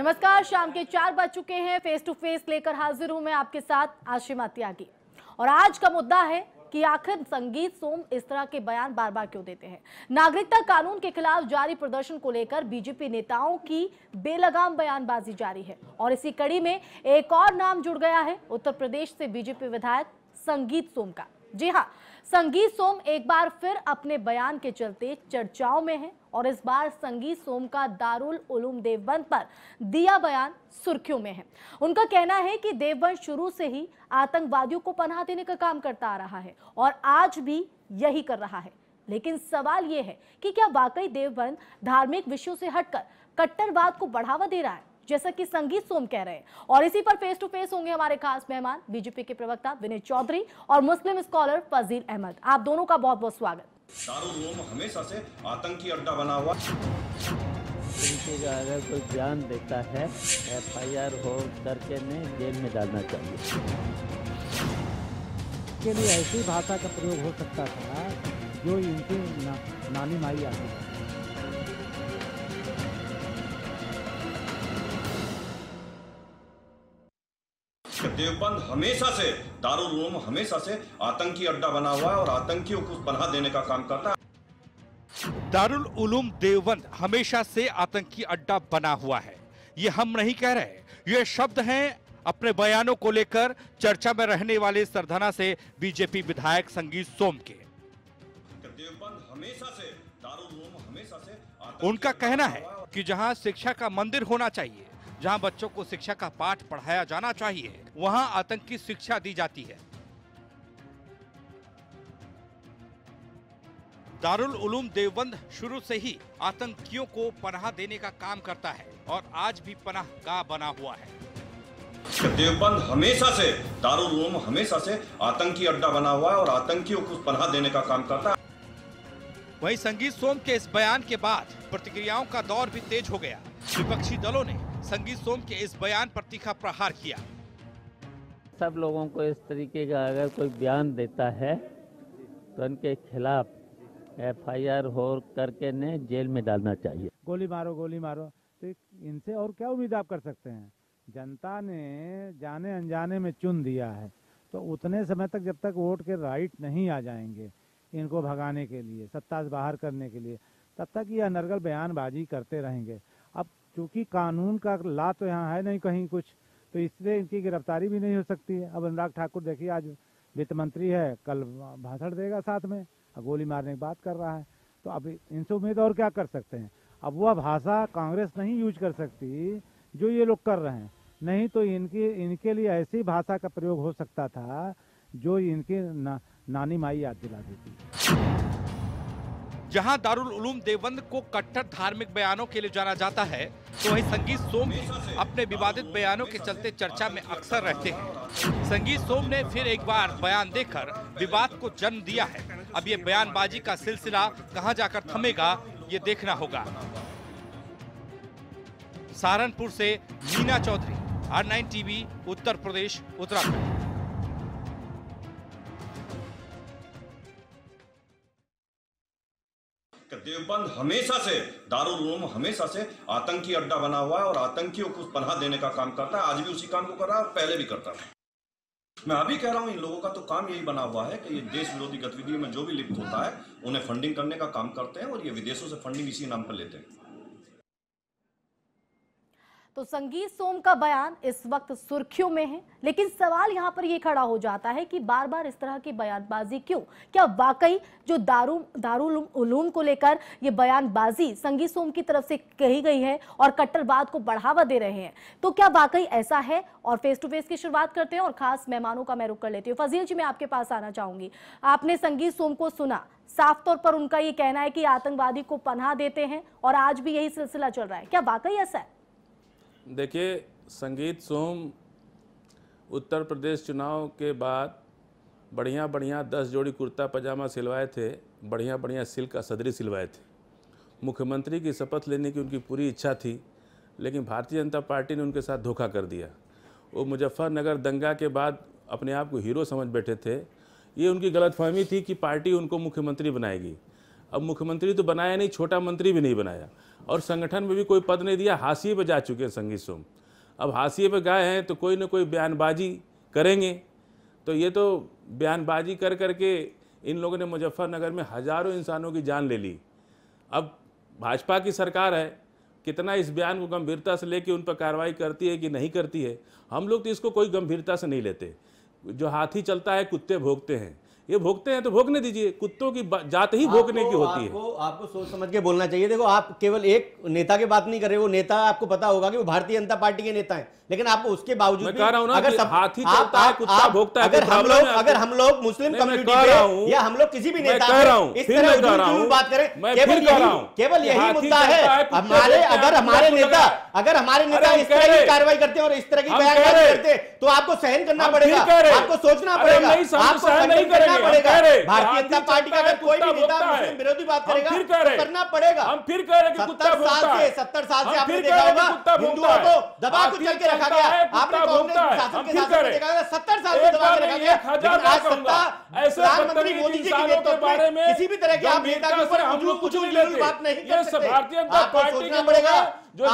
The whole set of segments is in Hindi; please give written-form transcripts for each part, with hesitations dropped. नमस्कार, शाम के 4 बज चुके हैं। फेस टू फेस लेकर हाजिर हूं मैं आपके साथ आशिमा त्यागी। और आज का मुद्दा है कि आखिर संगीत सोम इस तरह के बयान बार बार क्यों देते हैं। नागरिकता कानून के खिलाफ जारी प्रदर्शन को लेकर बीजेपी नेताओं की बेलगाम बयानबाजी जारी है और इसी कड़ी में एक और नाम जुड़ गया है उत्तर प्रदेश से बीजेपी विधायक संगीत सोम का। जी हाँ, संगीत सोम एक बार फिर अपने बयान के चलते चर्चाओं में है और इस बार संगीत सोम का दारुल उलूम देवबंद पर दिया बयान सुर्खियों में है। उनका कहना है कि देवबंद शुरू से ही आतंकवादियों को पनाह देने का काम करता आ रहा है और आज भी यही कर रहा है। लेकिन सवाल यह है कि क्या वाकई देवबंद धार्मिक विषयों से हटकर कट्टरवाद को बढ़ावा दे रहा है, जैसा कि संगीत सोम कह रहे हैं। और इसी पर फेस टू फेस होंगे हमारे खास मेहमान बीजेपी के प्रवक्ता विनय चौधरी और मुस्लिम स्कॉलर फजील अहमद। आप दोनों का बहुत बहुत स्वागत। दारुल उलूम हमेशा से आतंकी अड्डा बना हुआ, अगर कोई बयान देता है FIR हो करके नहीं जेल में डालना चाहिए। के लिए ऐसी भाषा का प्रयोग हो सकता था जो इनकी नानी माई आती है। देवबंद हमेशा से दारुल उलूम हमेशा से आतंकी अड्डा बना हुआ है और आतंकियों को पनाह देने का काम करता है। दारुल उलूम देवबंद हमेशा से आतंकी अड्डा बना हुआ है, ये हम नहीं कह रहे, ये शब्द हैं अपने बयानों को लेकर चर्चा में रहने वाले सरधना से बीजेपी विधायक संगीत सोम के। देवबंद हमेशा से दारुल उलूम हमेशा से, उनका कहना है कि जहाँ शिक्षा का मंदिर होना चाहिए, जहां बच्चों को शिक्षा का पाठ पढ़ाया जाना चाहिए, वहां आतंकी शिक्षा दी जाती है। दारुल उलूम देवबंद शुरू से ही आतंकियों को पनाह देने का काम करता है और आज भी पनाहगाह बना हुआ है। देवबंद हमेशा से दारुल उलूम हमेशा से आतंकी अड्डा बना हुआ है और आतंकियों को पनाह देने का काम करता है। वहीं संगीत सोम के इस बयान के बाद प्रतिक्रियाओं का दौर भी तेज हो गया। विपक्षी दलों ने संगीत सोम के इस बयान पर तीखा प्रहार किया। सब लोगों को इस तरीके का अगर कोई बयान देता है तो उनके खिलाफ FIR हो करके ने जेल में डालना चाहिए। गोली मारो तो इनसे और क्या उम्मीद आप कर सकते हैं। जनता ने जाने अनजाने में चुन दिया है, तो उतने समय तक जब तक वोट के राइट नहीं आ जाएंगे इनको भगाने के लिए, सत्ता से बाहर करने के लिए, तब तक ये अनर्गल बयानबाजी करते रहेंगे। अब क्योंकि कानून का ला तो यहाँ है नहीं कहीं कुछ, तो इसलिए इनकी गिरफ्तारी भी नहीं हो सकती है। अब अनुराग ठाकुर देखिए आज वित्त मंत्री है, कल भाषण देगा, साथ में गोली मारने की बात कर रहा है, तो अब इनसे उम्मीद और क्या कर सकते हैं। अब वह भाषा कांग्रेस नहीं यूज कर सकती जो ये लोग कर रहे हैं, नहीं तो इनके लिए ऐसी भाषा का प्रयोग हो सकता था जो इनकी नानी माई याद दिला देती। जहां दारुल उलूम देवबंद को कट्टर धार्मिक बयानों के लिए जाना जाता है, तो वहीं संगीत सोम अपने विवादित बयानों के चलते चर्चा में अक्सर रहते हैं। संगीत सोम ने फिर एक बार बयान देकर विवाद को जन्म दिया है। अब ये बयानबाजी का सिलसिला कहां जाकर थमेगा, ये देखना होगा। सहारनपुर से मीना चौधरी, R9TV, उत्तर प्रदेश, उत्तराखंड। देवबंद हमेशा से दारुल उलूम हमेशा से आतंकी अड्डा बना हुआ है और आतंकियों को पनाह देने का काम करता है। आज भी उसी काम को कर रहा है और पहले भी करता था। मैं अभी कह रहा हूं, इन लोगों का तो काम यही बना हुआ है कि ये देश विरोधी गतिविधियों में जो भी लिप्त होता है उन्हें फंडिंग करने का काम करते हैं और ये विदेशों से फंडिंग इसी नाम पर लेते हैं। तो संगीत सोम का बयान इस वक्त सुर्खियों में है, लेकिन सवाल यहां पर यह खड़ा हो जाता है कि बार बार इस तरह की बयानबाजी क्यों। क्या वाकई जो दारुल उलूम को लेकर यह बयानबाजी संगीत सोम की तरफ से कही गई है और कट्टरवाद को बढ़ावा दे रहे हैं, तो क्या वाकई ऐसा है। और फेस टू फेस की शुरुआत करते हैं और खास मेहमानों का मैं रुख कर लेती हूँ। फजील जी, मैं आपके पास आना चाहूंगी। आपने संगीत सोम को सुना, साफ तौर पर उनका ये कहना है कि आतंकवादी को पनाह देते हैं और आज भी यही सिलसिला चल रहा है, क्या वाकई ऐसा है। देखिए, संगीत सोम उत्तर प्रदेश चुनाव के बाद बढ़िया बढ़िया 10 जोड़ी कुर्ता पजामा सिलवाए थे, बढ़िया बढ़िया सिल्क का सदरी सिलवाए थे। मुख्यमंत्री की शपथ लेने की उनकी पूरी इच्छा थी, लेकिन भारतीय जनता पार्टी ने उनके साथ धोखा कर दिया। वो मुजफ्फरनगर दंगा के बाद अपने आप को हीरो समझ बैठे थे। ये उनकी गलतफहमी थी कि पार्टी उनको मुख्यमंत्री बनाएगी। अब मुख्यमंत्री तो बनाया नहीं, छोटा मंत्री भी नहीं बनाया और संगठन में भी कोई पद नहीं दिया। हाशिए पर जा चुके हैं संगीत सोम, अब हाशिए पर गए हैं तो कोई ना कोई बयानबाजी करेंगे। तो ये तो बयानबाजी कर करके इन लोगों ने मुजफ्फरनगर में हज़ारों इंसानों की जान ले ली। अब भाजपा की सरकार है, कितना इस बयान को गंभीरता से लेके उन पर कार्रवाई करती है कि नहीं करती है। हम लोग तो इसको कोई गंभीरता से नहीं लेते। जो हाथी चलता है कुत्ते भोंकते हैं, ये भोंकते हैं तो भोंकने दीजिए, कुत्तों की जात ही भोंकने की होती है। आपको सोच समझ के बोलना चाहिए। देखो, आप केवल एक नेता की बात नहीं कर रहे, वो नेता आपको पता होगा कि वो भारतीय जनता पार्टी के नेता हैं, लेकिन आपको उसके बावजूद भी अगर हाथी चलता है कुत्ता भोंकता है, अगर हम लोग मुस्लिम कम्युनिटी या हम लोग किसी भी नेता इस तरह बात करें, केवल यही मुद्दा है। हमारे अगर हमारे नेता इस तरह की कार्रवाई करते हैं और इस तरह की बयानबाजी करते हैं तो आपको सहन करना पड़ेगा, आपको सोचना पड़ेगा, आपको भारतीय जनता पार्टी का अगर कोई भी नेता मुस्लिम विरोधी बात करेगा तो करना पड़ेगा। हम फिर कह रहे हैं कि कुत्ता भोंकता है। 70 साल से आपने देखा होगा हिंदुओं को दबा के चल के रखा गया, आपने कांग्रेस शासन के साथ देखा होगा 70 साल से दबा के रखा गया। आज सत्ता प्रधानमंत्री मोदी जी के नेतृत्व में किसी भी तरह के आप नेता के ऊपर कुछ भी बात नहीं कर सकते। आपको सोचना पड़ेगा,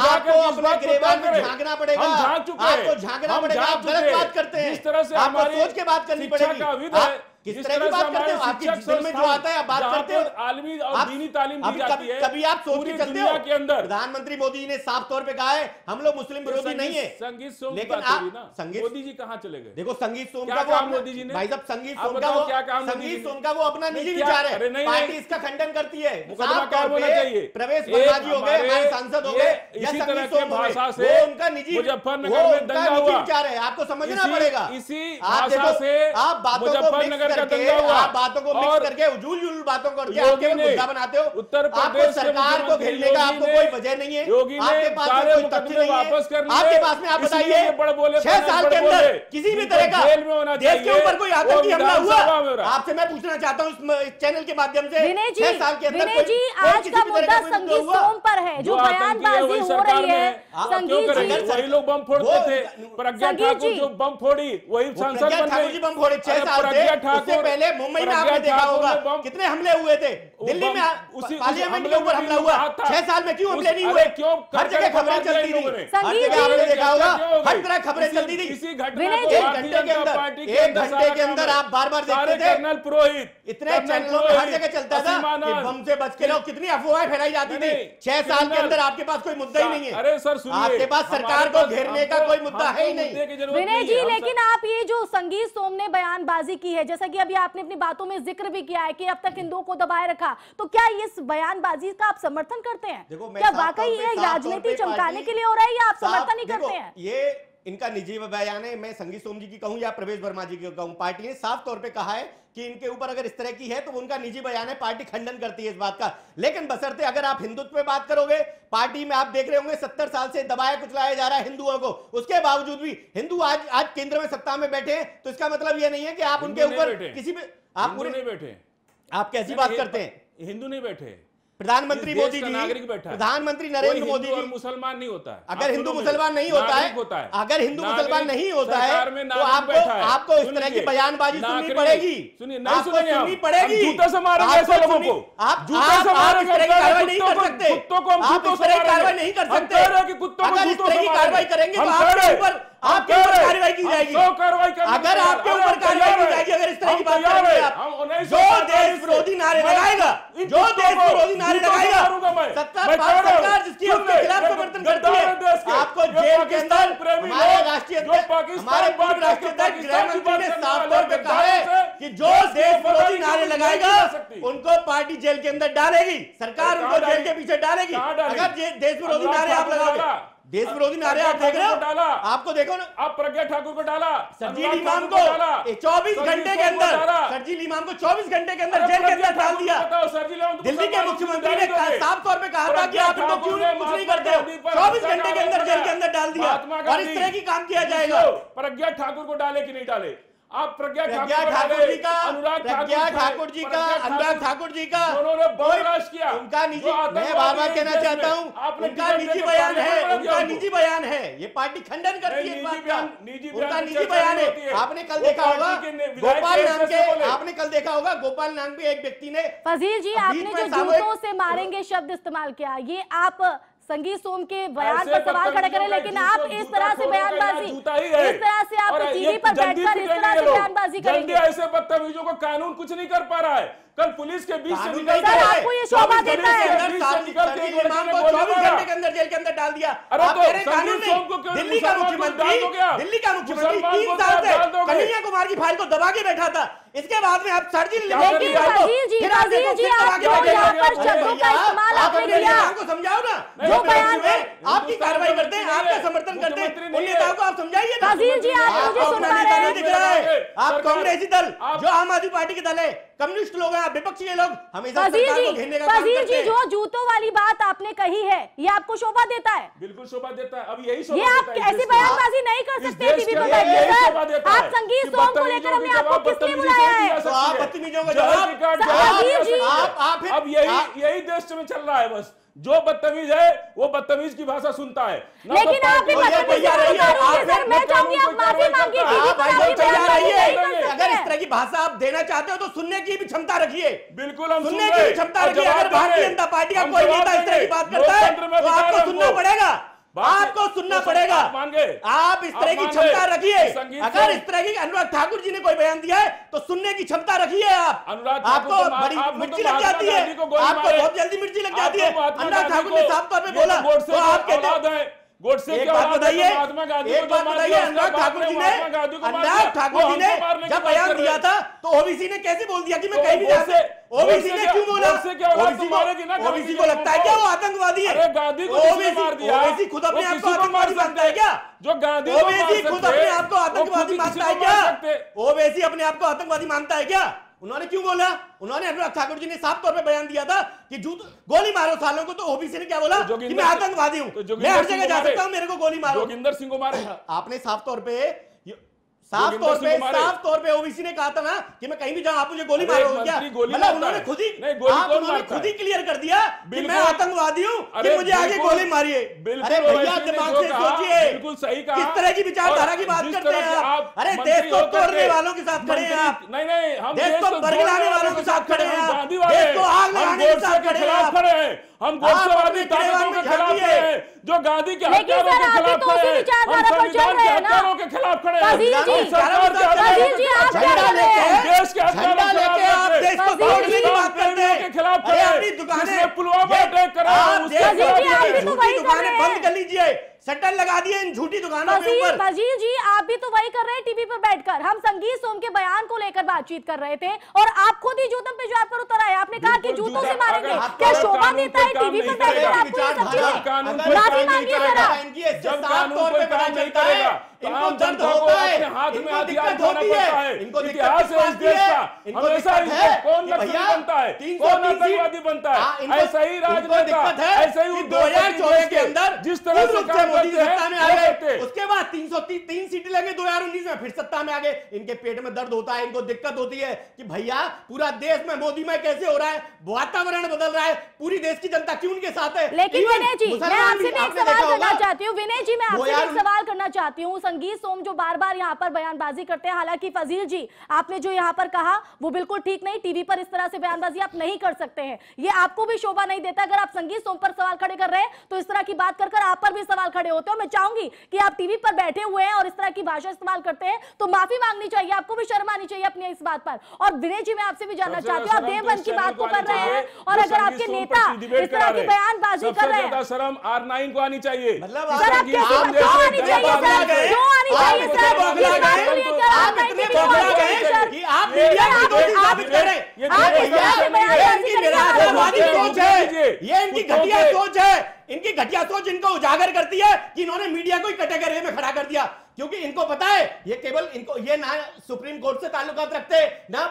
आपको अपने गिरेबान में झांकना पड़ेगा, आपको झांकना पड़ेगा। आप गलत बात करते हैं, आपको सोच के बात करनी पड़ेगी। किस तरह की बात करते हो, आपके जीवन में जो आता है आप बात करते हो। आलमी और दीनी तालीम दी जाती है, कभी आप सोच के चलते हो? प्रधानमंत्री मोदी जी ने साफ तौर पे कहा है हम लोग मुस्लिम विरोधी नहीं है। संगीत सोम, लेकिन आप मोदी जी कहाँ चले गए? देखो संगीत सोम का वो भाई साहब, संगीत सोम का वो अपना निजी विचार है, पार्टी इसका खंडन करती है। प्रवेश बंगाली हो गए, हमारे सांसद हो गए, इसी तरह के भाषा से उनका निजी मुजफ्फरनगर में दंगा हुआ। आपको समझना पड़ेगा, इसी भाषा से आप बातों को करके उजूल बातों करके मुद्दा बनाते हो। उत्तर प्रदेश सरकार को घेरने का आपको कोई वजह नहीं है, आपके पास कोई तथ्य नहीं है। आपके पास में आप बताइए 6 साल के अंदर किसी भी तरह का देश के ऊपर कोई आतंकी हमला हुआ? आपसे मैं पूछना चाहता हूँ इस चैनल के माध्यम से, 6 साल के अंदर आज का मुद्दा संगीत सोम पर है, जो बयानबाजी हो रही है। संगीत जी वही लोग बम फोड़ते थे, प्रज्ञा ठाकुर जो बम फोड़ी वही सांसद बम फोड़े 6 साल से। उससे पहले मुंबई में आपने देखा होगा कितने हमले हुए थे, दिल्ली में पार्लियामेंट के ऊपर हमला हुआ, 6 साल में क्यों हमले नहीं हुए? हर जगह खबरें चलती थी, हर जगह आपने देखा होगा, हर तरह खबरें चलती थी। एक घंटे के अंदर आप बार बार देखते थे, कर्नल पुरोहित इतने चैनलों में हर जगह चलता था कि बम से बच के लोग, कितनी अफवाहें फैलाई जाती थी। 6 साल के अंदर आपके पास कोई मुद्दा ही नहीं है। अरे सर सुनिए, आपके पास सरकार को घेरने का कोई मुद्दा है ही नहीं। विनय जी, लेकिन आप ये जो संगीत सोम ने बयानबाजी की है, जैसा कि अभी आपने अपनी बातों में जिक्र भी किया है कि अब तक हिंदुओं को दबाए रखा, तो क्या इस बयानबाजी का आप समर्थन करते हैं? क्या वाकई ये राजनीति चमकाने के लिए हो रहा है या आप समर्थन नहीं करते हैं? ये इनका निजी बयान है। मैं संगीत सोम जी की कहूं या प्रवेश वर्मा जी की कहूं, पार्टी ने साफ तौर पे कहा है कि इनके ऊपर अगर इस तरह की है तो उनका निजी बयान है, पार्टी खंडन करती है इस बात का। लेकिन बसरते अगर आप हिंदुत्व पे बात करोगे, पार्टी में आप देख रहे होंगे 70 साल से दबाया कुचलाया जा रहा है हिंदुओं को, उसके बावजूद भी हिंदू आज केंद्र में सत्ता में बैठे हैं, तो इसका मतलब ये नहीं है कि आप उनके ऊपर किसी पे आप पूरे नहीं बैठे। आप कैसी बात करते हैं, हिंदू नहीं बैठे, प्रधानमंत्री मोदी जी, प्रधानमंत्री नरेंद्र मोदी जी। मुसलमान नहीं होता है, अगर हिंदू मुसलमान नहीं होता है, अगर हिंदू मुसलमान नहीं होता है तो आपको इस तरह की बयानबाजी सुननी पड़ेगी, आपको सुननी पड़ेगी। जूता से मारेंगे ऐसे लोगों को, आप कार्रवाई नहीं कर सकते, आप इस तरह की कार्रवाई नहीं कर सकते। अगर इस तरह की कार्रवाई करेंगे तो आपके ऊपर कार्रवाई की जाएगी। अगर आपके ऊपर कार्रवाई की जाएगी, अगर इस तरह की बात करेंगे आप, जो देश विरोधी नारे लगाएगा, जो देश विरोधी नारे लगाएगा, सरकार जिसकी अपने खिलाफ समर्थन करती है, आपको जेल के अंदर हमारे राष्ट्रीय अध्यक्ष गृह मंत्री ने साफ तौर पर कहा है कि जो देश विरोधी नारे लगाएगा उनको पार्टी जेल के अंदर डालेगी, सरकार उनको जेल के पीछे डालेगी। अगर देश विरोधी नारे आप लगाओगे, देश विरोधी नारे आप देख रहे हो, आपको देखो ना, आप प्रज्ञा ठाकुर को डाला, शर्जील इमाम को 24 घंटे के अंदर, शर्जील इमाम को 24 घंटे के अंदर जेल के अंदर डाल दिया। दिल्ली के मुख्यमंत्री ने साफ तौर पे कहा था कि आप इनको क्यों कुछ नहीं करते हो, 24 घंटे के अंदर जेल के अंदर डाल दिया। और इस तरह की काम किया जाएगा, प्रज्ञा ठाकुर को डाले की नहीं डाले, आप प्रज्ञा ठाकुर जी का उन्होंने बर्दाश्त किया। मैं बार-बार कहना चाहता हूँ उनका निजी बयान है, उनका निजी बयान है, ये पार्टी खंडन करती है इस बात का। उनका निजी बयान है। आपने कल देखा होगा गोपाल नाम के एक व्यक्ति ने, फजील जी आपने जो जूतों से मारेंगे शब्द इस्तेमाल किया, ये आप संगीत सोम के बयान पर सवाल खड़ा करें, लेकिन आप इस तरह से बयानबाजी, इस तरह से आप टीवी पर बैठकर इस तरह से बयानबाजी करेंगे। ऐसे बदतमीजों को कानून कुछ नहीं कर पा रहा है। कल पुलिस के बीच से निकल गए, आपको ये शोभा देता है। शर्जील इमाम को 24 घंटे के अंदर जेल के अंदर डाल दिया। आप कह रहे कानून नहीं, दिल्ली का मुख्यमंत्री 3 साल से कन्हैया कुमार की फाइल को दबा के बैठा था, इसके बाद में आप शर्जील इमाम की फाइल को समझाओ ना, जो बयान है आपकी कार्रवाई करते हैं, आपका समर्थन करते हैं, उन नेताओं को आप समझाइए। आप कांग्रेसी दल, जो आम आदमी पार्टी के दल है, कम्युनिस्ट लोग हैं, आप विपक्षी लोग हमेशा सरकार को घेरने का काम करते हैं। जो जूतों वाली बात आपने कही है ये आपको शोभा देता है, बिल्कुल शोभा देता है। अब यही शोभा देता है, ऐसी बयानबाजी नहीं कर सकते टीवी पर बैठकर। आप संगीत सोम को लेकर हमने आपको किसने बुलाया है? तो आप बदतमीजों का जवाब आप अब यही देश में चल रहा है। बस जो बदतमीज है वो बदतमीज की भाषा सुनता है, लेकिन आप भी अगर इस तरह की भाषा आप देना चाहते हो तो सुनने की भी क्षमता रखिए। बिल्कुल हम सुनने की क्षमता रखिए। अगर भारतीय जनता पार्टी का कोई नेता इस तरह की बात करता है तो आपको सुनना पड़ेगा, आपको सुनना पड़ेगा। आप इस तरह की क्षमता रखिए। अगर इस तरह की अनुराग ठाकुर जी ने कोई बयान दिया है तो सुनने की क्षमता रखिए। आप अनुराग, आपको बड़ी मिर्ची लग जाती है, आपको बहुत जल्दी मिर्ची लग जाती है। अनुराग ठाकुर ने साफ तौर पे बोला तो आप कहते हैं। एक बात बताइए, अनुराग ठाकुर जी ने जब बयान दिया था तो ओबीसी ने कैसे बोल दिया कि मैं कहीं भी जा सकता हूं? ओबीसी ने क्यों बोला? ओबीसी को लगता है क्या वो आतंकवादी है? ओबीसी खुद अपने आप को आतंकवादी मानता है क्या? ओबीसी अपने आप को आतंकवादी मानता है क्या? उन्होंने क्यों बोला? उन्होंने अनुराग ठाकुर जी ने साफ तौर पे बयान दिया था कि गोली मारो सालों को, तो ओबीसी ने क्या बोला कि मैं आतंकवादी हूं, मैं हर जगह जा सकता हूं, मेरे को गोली मारो। जोगिंदर सिंह को मारे आपने साफ तौर पे ओबीसी ने कहा था ना कि मैं कहीं भी जाऊं आप मुझे गोली मारोगे क्या? मतलब उन्होंने खुद ही क्लियर कर दिया कि मैं आतंकवादी हूं, कि मुझे आगे गोली मारिए। अरे भैया दिमाग से सोचिए, बिल्कुल सही कहा। किस तरह की विचारधारा की बात करते हैं आप? अरे देश को तोड़ने वालों के साथ खड़े हैं आप, नहीं हम देश को बरगलाने वालों के साथ खड़े हैं आप, देश को आग लगाने के साथ खड़े हैं हम, गोष्ठवादी ताकतों के खिलाफ हैं, जो गांधी के हत्यारों के खिलाफ खड़े हैं। शटर लगा दिए इन झूठी दुकानों के ऊपर। फजील जी आप भी तो वही कर रहे हैं टीवी पर बैठकर। हम संगीत सोम के बयान को लेकर बातचीत कर रहे थे और आप खुद ही जूतों पे जवाब पर उतर आए। आपने कहा कि जूतों से मारेंगे, क्या शोभा देता है टीवी पर बैठकर? इनको दर्द होता है, इनको दिक्कत होती है, इनको दिक्कत होती है, इनको दिक्कत है। कौन नक्सली बनता है, कौन आतंकवादी बनता है, ऐसा ही राजनेता है। ऐसे ही 2014 के अंदर जिस तरह से मोदी सत्ता में आ गए, उसके बाद 303 सीटें लगे 2019 में, फिर सत्ता में आ गए। इनके पेट में दर्द होता है, इनको दिक्कत होती है कि भैया पूरा देश में मोदी में कैसे हो रहा है, वातावरण बदल रहा है, पूरी देश की जनता क्यों उनके साथ है। लेकिन विनय जी मैं आपसे भी एक सवाल करना चाहती हूँ, विनय जी मैं आपसे एक सवाल करना चाहती हूँ। संगीत सोम जो बार बार यहाँ पर बयानबाजी करते हैं, हालांकि फजील जी आपने जो यहाँ पर कहा वो बिल्कुल ठीक नहीं, टीवी पर इस तरह से बयानबाजी आप नहीं कर सकते हैं, ये आपको भी शोभा नहीं देता। अगर आप संगीत सोम पर सवाल खड़े कर रहे हैं तो इस तरह की बात कर आप पर भी सवाल खड़े होते हैं। मैं चाहूंगी कि आप टीवी पर बैठे हुए हैं और इस तरह की भाषा इस्तेमाल करते हैं तो माफी मांगनी चाहिए, आपको भी शर्म आनी चाहिए अपनी इस बात पर। और विनय जी मैं आपसे भी जानना चाहती हूँ, आप देवबंद की बात को कर रहे हैं और अगर आपके नेता इस तरह की बयानबाजी कर रहे हैं, शर्म R9 को आनी चाहिए, इनकी घटिया सोच इनको उजागर करती है कि इन्होंने मीडिया को ही कैटेगरी में खड़ा कर दिया। क्योंकि इनको पता है ये केवल इनको ये ना सुप्रीम कोर्ट से ताल्लुकात रखते ना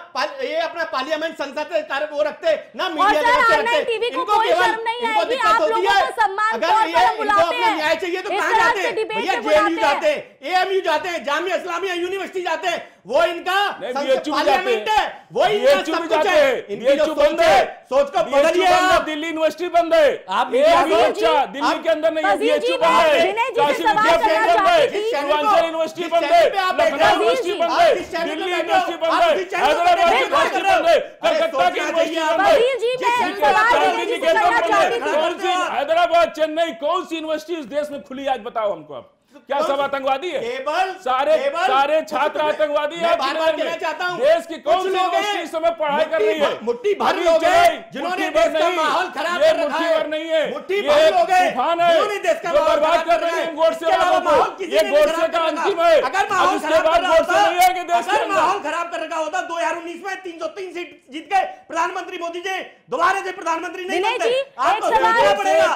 ये अपना पार्लियामेंट संसद से वो रखते ना मीडिया से रखते, इनको केवल इनको दिक्कत होती है। अगर ये इनको अपना न्याय चाहिए तो कहां जाते भैया, जेएनयू जाते, एएमयू जाते, जामिया इस्लामिया यूनिवर्सिटी जाते, वो इनका पार्लियामेंट है, वो इनका सब कुछ है। इनकी जो सोच है, सोच को बदलिए। दिल्ली यूनिवर्सिटी बंद है, आप दिल्ली के अंदर नहीं है, बीएचयू बंद है, काशी विद्यापीठ बंद है, पूर्वांचल यूनिवर्सिटी बंद है, लखनऊ यूनिवर्सिटी बंद है, दिल्ली यूनिवर्सिटी बंद है, हैदराबाद यूनिवर्सिटी बंद है, कलकत्ता की यूनिवर्सिटी बंद है, कौन सी हैदराबाद चेन्नई कौन सी यूनिवर्सिटी इस देश में खुली आज बताओ हमको। आप क्या सब आतंकवादी है? सारे छात्र आतंकवादी है। देश की कौन सी यूनिवर्सिटी समय पढ़ाई कर रही है? मुट्ठी भर लोग हैं जिन्होंने देश का माहौल खराब कर रखा है, मुट्ठी भर लोग हैं जिन्होंने देश का माहौल बर्बाद कर रहे हैं। गोडसे वालों को ये गोडसे का अंतिम है। अगर माहौल खराब कर रखा होता 2019 में 303 सीट जीत गए प्रधानमंत्री मोदी जी, दोबारा से प्रधानमंत्री नहीं बनते। आपको सोचना पड़ेगा।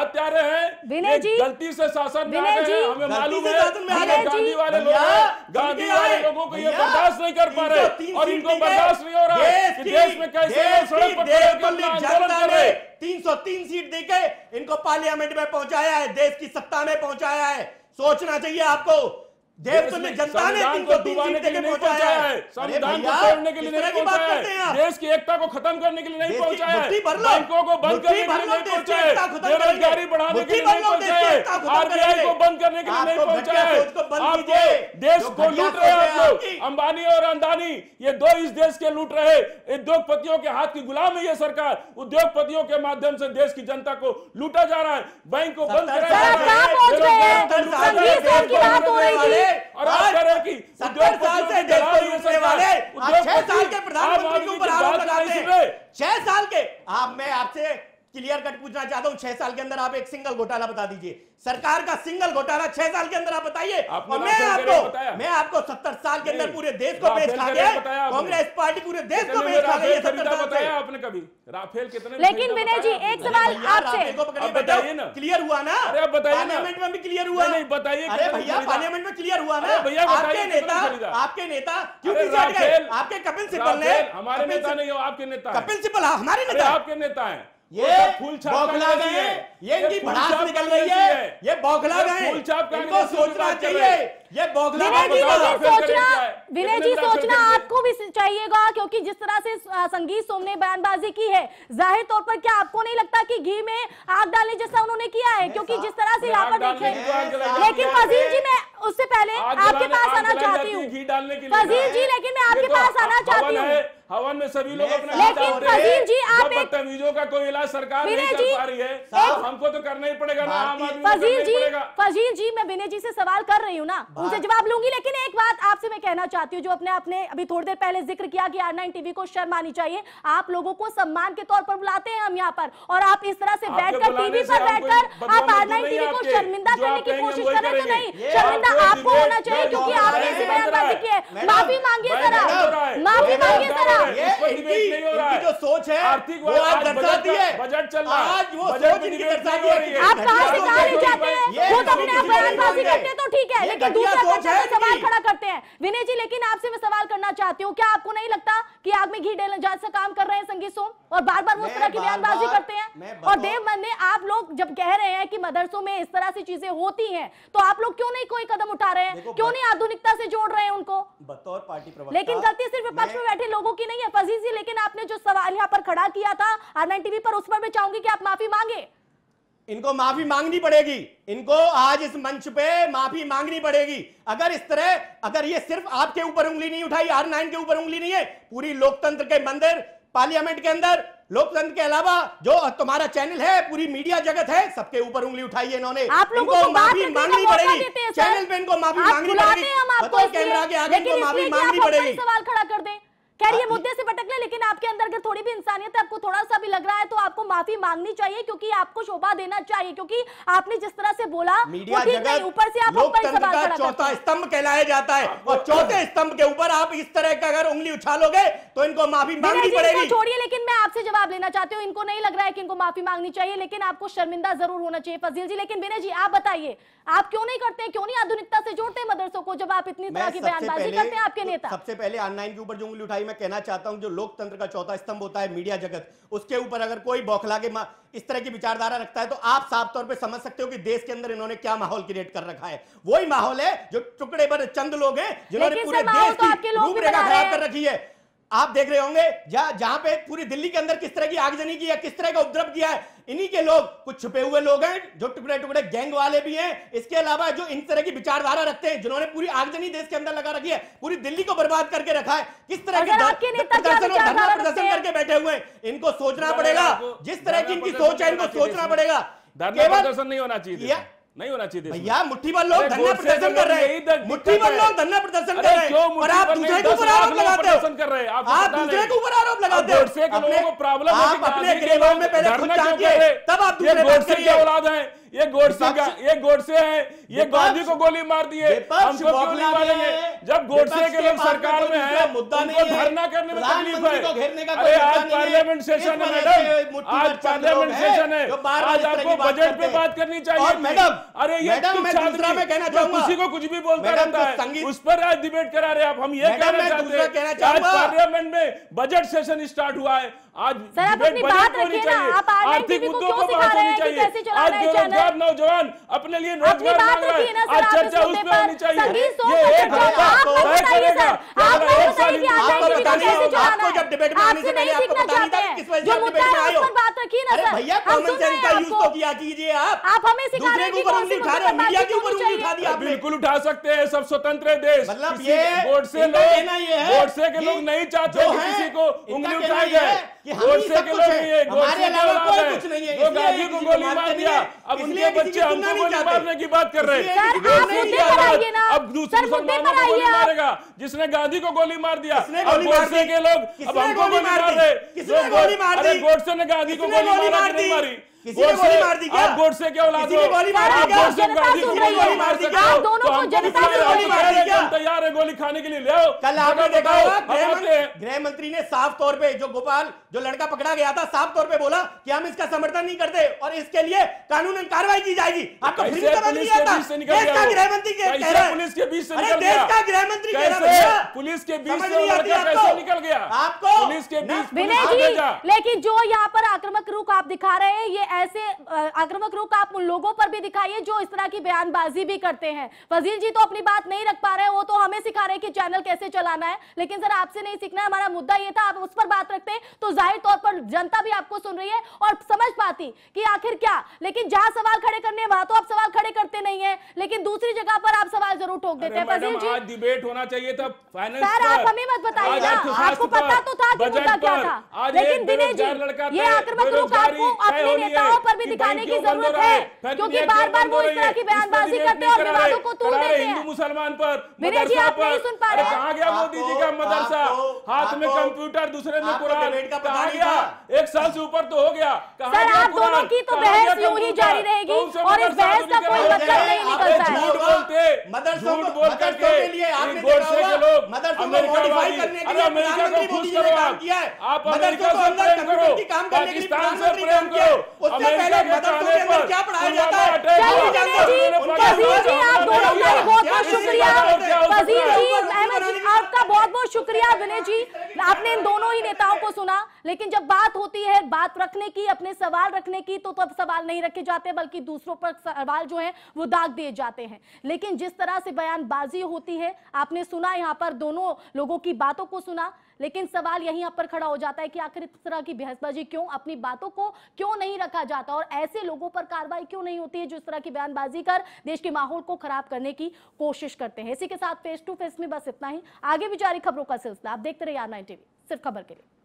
हत्यारे हैं से शासन में हमें मालूम है, गांधी वाले लोगों को ये बर्दाश्त नहीं कर पा रहे और इनको बर्दाश्त नहीं हो रहा है कि देश में कैसे सड़क पर आंदोलन कर रहे। 303 सीट देके इनको पार्लियामेंट में पहुंचाया है, देश की सत्ता में पहुंचाया है। सोचना चाहिए आपको, देवतुल्य जनता ने 303 सीट देके पहुंचाया है, संविधान को तोड़ने के लिए नहीं पहुंचाया है, देश की एकता को खत्म करने के लिए नहीं पहुंचाया है, बैंकों को बंद करने के लिए नहीं पहुंचाया है, बेरोजगारी बढ़ाने के लिए नहीं पहुंचाया है, आरबीआई को बंद करने के लिए नहीं पहुंचाया है। आपको देश को लूट रहे हैं आप लोग, अंबानी और अंदानी ये दो इस देश के लूट रहे, उद्योगपतियों के हाथ की गुलाम है ये सरकार। उद्योगपतियों के माध्यम से देश की जनता को लूटा जा रहा है, बैंक को बंद कराया। और आप कह रहे हैं कि 70 साल से देश को लूटने वाले 6 साल के प्रधानमंत्री के ऊपर आरोप लगाते हैं। 6 साल के आप, मैं आपसे क्लियर कट पूछना चाहता हूं, 6 साल के अंदर आप एक सिंगल घोटाला बता दीजिए, सरकार का सिंगल घोटाला 6 साल के अंदर आप बताइए। और मैं आपको 70 साल के अंदर पूरे देश को बेच खा गया, कांग्रेस पार्टी पूरे देश को बेच खा गई है 70 साल से। आपने कभी राफेल कितने? लेकिन विनय जी एक सवाल आपसे, बताइए ना, क्लियर हुआ ना? अरे आप बताइए, पार्लियामेंट में भी क्लियर हुआ नहीं? बताइए। अरे भैया पार्लियामेंट में क्लियर हुआ ना? भैया आपके नेता क्यों पिछड़ गए? आपके कपिल सिब्बल ने, हमारे नेता नहीं हो, आपके नेता कपिल सिब्बल हमारे नेता, आपके नेता है। ये बौखला गए, ये इनकी भड़ास निकल रही है, ये बौखला गए, इनको सोचना चाहिए। ये बौखला विनय जी सोचना आपको भी चाहिएगा, क्योंकि जिस तरह से संगीत सोम ने बयानबाजी की है, जाहिर तौर पर क्या आपको नहीं लगता कि घी में आग डालने जैसा उन्होंने किया है? क्योंकि जिस तरह से यहाँ पर देखे, लेकिन फजील जी मैं उससे पहले आपके पास आना चाहती हूँ फजील जी, लेकिन मैं आपके पास आना चाहती हूँ हवन में सभी लोग अपना, लेकिन फजील जी आप बदतमीजों का कोई इलाज सरकार नहीं कर पा रही है, हमको तो करना ही पड़ेगा ना। फजील जी मैं विनय जी से सवाल कर रही हूँ ना, उनसे जवाब लूंगी, लेकिन एक बात आपसे मैं कहना चाहती हूँ जो आपने अभी थोड़ी देर पहले जिक्र किया कि R9 टीवी को शर्म आनी चाहिए। आप लोगों को सम्मान के तौर पर बुलाते हैं हम यहाँ पर, और आप इस तरह से बैठकर टीवी पर बैठकर आप R9 टीवी को शर्मिंदा करने की कोशिश कर रहे हो। नहीं शर्मिंदा आपको होना चाहिए क्योंकि आपने ऐसी बयानबाजी की है। माफी मांगिए जरा, माफी मांगिए जरा। जो सोच है वो आप दर्शाती है, बजट चल रहा है आज, वो सोच इनकी दर्शाती है। आप कहाँ से कहाँ ले जाते हैं, खुद अपने आप बयानबाजी करते हैं तो ठीक है, लेकिन दूसरा करते हैं सवाल खड़ा करते हैं। विनय जी लेकिन आपसे मैं सवाल करना चाहती हूँ, क्या आपको नहीं लगता कि आग में घी डालने जैसा काम कर रहे हैं संगीत सोम, और बार बार वो इस तरह की बयानबाजी करते हैं? और देवमन ने, आप लोग जब कह रहे हैं कि मदरसों में इस तरह से चीजें होती हैं, तो आप लोग क्यों नहीं कोई कदम उठा रहे हैं, क्यों नहीं आधुनिकता से जोड़ रहे हैं उनको बतौर पार्टी प्रवक्ता? लेकिन गलती सिर्फ विपक्ष में बैठे लोगों की नहीं है फजील जी, लेकिन आपने जो सवाल यहाँ पर खड़ा किया था R9 टीवी पर, उस पर मैं चाहूंगी कि आप माफी मांगे। इनको माफी मांगनी पड़ेगी, इनको आज इस मंच पे माफी मांगनी पड़ेगी। अगर इस तरह, अगर ये सिर्फ आपके ऊपर उंगली नहीं उठाई, R9 के ऊपर उंगली नहीं है, पूरी लोकतंत्र के मंदिर पार्लियामेंट के अंदर, लोकतंत्र के अलावा जो तुम्हारा चैनल है, पूरी मीडिया जगत है, सबके ऊपर उंगली उठाई है इन्होंने। इनको माफी मांगनी पड़ेगी, चैनल पे इनको माफी मांगनी पड़ेगी, कैमरा के आगे इनको माफी मांगनी पड़ेगी। सवाल खड़ा कर दे खैर ये मुद्दे से भटक ले, लेकिन आपके अंदर अगर थोड़ी भी इंसानियत है, आपको थोड़ा सा भी लग रहा है तो आपको माफी मांगनी चाहिए, क्योंकि आपको शोभा देना चाहिए, क्योंकि आपने जिस तरह से बोला मीडिया जगत ऊपर से आप ऊपर चौथा स्तंभ कहलाया जाता है और चौथे स्तंभ के ऊपर आप इस तरह का अगर उंगली उछालोगे तो इनको माफी मांगनी पड़ेगी। छोड़िए, लेकिन मैं आपसे जवाब लेना चाहती हूँ, इनको नहीं लग रहा है कि इनको माफी मांगनी चाहिए, लेकिन आपको शर्मिंदा जरूर होना चाहिए फजील जी। लेकिन विनय जी आप बताइए, आप क्यों नहीं करते, क्यों नहीं आधुनिकता से जोड़ते मदरसों को जब आप इतनी तरह की बयानबाजी करते हैं आपके नेता? सबसे पहले R9 के ऊपर जो उंगली उठाई, मैं कहना चाहता हूं जो लोकतंत्र का चौथा स्तंभ होता है मीडिया जगत, उसके ऊपर अगर कोई बौखला के इस तरह की विचारधारा रखता है तो आप साफ तौर पे समझ सकते हो कि देश के अंदर इन्होंने क्या माहौल क्रिएट कर रखा है। वही माहौल है जो टुकड़े पर चंद लोग हैं जिन्होंने पूरे देश की रूपरेखा खराब कर रखी है। आप देख रहे होंगे जहां पे पूरी दिल्ली के अंदर किस तरह की आगजनी की है, किस तरह का उपद्रव किया है। इन्हीं के लोग, कुछ छुपे हुए लोग हैं जो टुकड़े टुकड़े गैंग वाले भी हैं, इसके अलावा जो इन तरह की विचारधारा रखते हैं जिन्होंने पूरी आगजनी देश के अंदर लगा रखी है, पूरी दिल्ली को बर्बाद करके रखा है। किस तरह के प्रदर्शन और धरना प्रदर्शन करके बैठे हुए हैं, इनको सोचना पड़ेगा। जिस तरह की इनकी सोच है इनको सोचना पड़ेगा। धरना प्रदर्शन नहीं होना चाहिए, नहीं होना चाहिए भैया। मुट्ठी पर लोग धरना प्रदर्शन कर रहे हैं, मुट्ठी पर लोग धरना प्रदर्शन कर रहे हैं और आप दूसरे के ऊपर आरोप लगाते हो, आप दूसरे के ऊपर आरोप लगाते हो। गोडसे के लोगों को प्रॉब्लम है, अपने गिरेबान में पहले खुद जांचिए तब आप दूसरे पर करिए। औलाद है ये गोडसे का, ये गोडसे है, ये गांधी को गोली मार दी है, हमको गोली मारेंगे। जब गोडसे के लोग सरकार में है उनको धरना करने में तकलीफ है। अरे आज पार्लियामेंट सेशन है मैडम, आज पार्लियामेंट सेशन है, आज आपको बजट पे बात करनी चाहिए मैडम। अरे ये छात्रा में कहना चाहूंगा, किसी को कुछ भी बोलता रहता है उस पर आज डिबेट करा रहे आप। हम ये कहना चाहते हैं आज पार्लियामेंट में बजट सेशन स्टार्ट हुआ है, आज डिबेट बजट को नहीं चाहिए, आर्थिक मुद्दों को बात होनी चाहिए। आज बेरोजगार नौजवान अपने लिए रोजगार मांग रहा है, आज चर्चा उस पर होनी चाहिए। ये एक घंटा तय करेगा, आपको बताइए आपको जब डिबेट में आने से पहले आपको बताना था किस वजह से डिबेट में आए हो। अरे भैया कॉमन सेंस का यूज तो किया कीजिए आप। हमें सिखा रहे हैं कि कौन सी उठा रहे हैं, मीडिया के ऊपर उंगली उठा दी आप। बिल्कुल उठा सकते हैं, सब स्वतंत्र देश। मतलब ये गोडसे लोग, गोडसे के लोग नहीं चाहते किसी को उंगली उठाई जाए। गोडसे के लोग ये हमारे अलावा कोई कुछ नहीं है, लोग गांधी को गोली मार दिया, अब उनके बच्चे हमको गोली मारने की बात कर रहे हैं। अब दूसरे मुसलमानों को गोली मारेगा, जिसने गांधी को गोली मार दिया अब गोडसे के लोग अब हमको गोली मार रहे। गोडसे ने गांधी को गोली नहीं मारी, आप गोडसे के औलाद हो, आप गोडसे को गांधी को गोली मार दी क्या? आप दोनों को जनता को गोली मार दी क्या? तैयार है गोली खाने के लिए ले आओ। कल आपने देखा होगा गृह मंत्री ने साफ तौर पे जो गोपाल जो लड़का पकड़ा गया था साफ तौर पे बोला कि हम इसका समर्थन नहीं करते और इसके लिए कानूनन कार्रवाई की जाएगी। आपको फ्री में समझ लिया था, देश का गृह मंत्री कह रहा है, पुलिस के बीच से निकल गया, देश का गृह मंत्री कह रहा है, पुलिस के बीच से कैसे निकल गया आपको, पुलिस के बीच। विनय जी लेकिन जो यहाँ पर आक्रामक रुख आप दिखा रहे हैं, ये ऐसे आक्रामक रुख आप उन लोगों पर भी दिखाइए जो इस तरह की बयानबाजी भी करते हैं। फजील जी तो अपनी बात नहीं रख पा रहे हैं, वो तो हमें सिखा रहे हैं कि चैनल कैसे चलाना है, लेकिन सर आपसे नहीं सीखना है। हमारा मुद्दा ये था, आप उस पर बात रखते हैं तो जाहिर तौर पर जनता भी आपको सुन रही है और समझ पाती कि आखिर क्या। लेकिन जहां सवाल खड़े करने हैं वहां तो आप सवाल खड़े करते नहीं है, लेकिन दूसरी जगह पर आप सवाल जरूर ठोक देते हैं। फजील जी आज डिबेट होना चाहिए था फाइनल पर, आप हमें मत बताइए ना, आपको पता तो था कि मुद्दा क्या था। लेकिन विनय जी ये आक्रामक रुख आपको अपने नेता पर भी दिखाने की जरूरत है, क्योंकि बार-बार वो इस तरह की बयानबाजी करते हैं और विवादों को तोड़ देते हैं। हिंदू मुसलमान पर, मदरसा पर, कहाँ गया मोदी जी का मदरसा? हाथ में कंप्यूटर, दूसरे में कुरान, कहाँ गया? एक साल से ऊपर तो हो गया। सर आप दोनों की तो बहस यूं ही जारी रहेगी और इस बहस का कोई मतलब नहीं निकलता है। झूठ बोलकर के लोग अमेरिका को खुश करो, आप अमेरिका से प्रेम करो, पाकिस्तान से प्रेम करो, अमेरिका के ताने पर क्या पढ़ाया जाता है? आपका बहुत बहुत शुक्रिया विनय जी, आपने इन दोनों ही नेताओं को सुना। लेकिन जब बात होती है बात रखने की, अपने सवाल रखने की, तो तब सवाल नहीं रखे जाते बल्कि दूसरों पर सवाल जो है वो दाग दिए जाते हैं। लेकिन जिस तरह से बयानबाजी होती है, आपने सुना यहाँ पर दोनों लोगों की बातों को सुना, लेकिन सवाल यहीं पर खड़ा हो जाता है कि आखिर इस तरह की बहसबाजी क्यों, अपनी बातों को क्यों नहीं रखा जाता और ऐसे लोगों पर कार्रवाई क्यों नहीं होती है जो इस तरह की बयानबाजी कर देश के माहौल को खराब करने की कोशिश करते हैं। इसी के साथ फेस टू फेस में बस इतना ही, आगे भी जारी खबरों का सिलसिला आप देखते रहिए R9 TV सिर्फ खबर के लिए।